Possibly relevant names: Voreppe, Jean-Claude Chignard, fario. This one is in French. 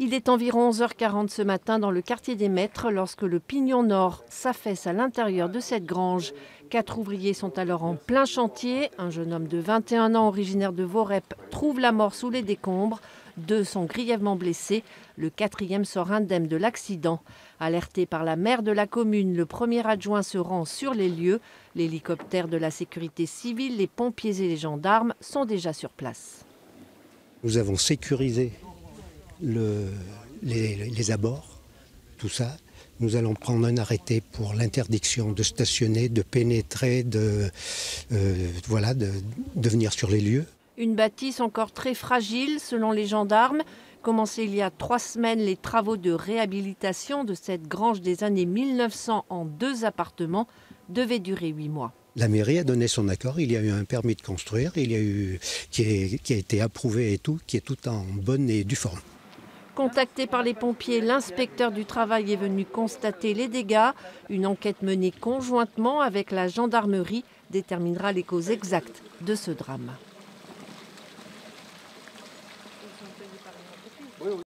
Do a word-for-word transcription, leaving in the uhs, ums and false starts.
Il est environ onze heures quarante ce matin dans le quartier des Maîtres lorsque le pignon nord s'affaisse à l'intérieur de cette grange. Quatre ouvriers sont alors en plein chantier. Un jeune homme de vingt et un ans originaire de Voreppe trouve la mort sous les décombres. Deux sont grièvement blessés. Le quatrième sort indemne de l'accident. Alerté par la maire de la commune, le premier adjoint se rend sur les lieux. L'hélicoptère de la sécurité civile, les pompiers et les gendarmes sont déjà sur place. Nous avons sécurisé Le, les, les abords, tout ça. Nous allons prendre un arrêté pour l'interdiction de stationner, de pénétrer, de, euh, voilà, de, de venir sur les lieux. Une bâtisse encore très fragile, selon les gendarmes. Commencé il y a trois semaines, les travaux de réhabilitation de cette grange des années mille neuf cents en deux appartements devaient durer huit mois. La mairie a donné son accord, il y a eu un permis de construire, il y a eu, qui, est, qui a été approuvé et tout, qui est tout en bonne et due forme. Contacté par les pompiers, l'inspecteur du travail est venu constater les dégâts. Une enquête menée conjointement avec la gendarmerie déterminera les causes exactes de ce drame.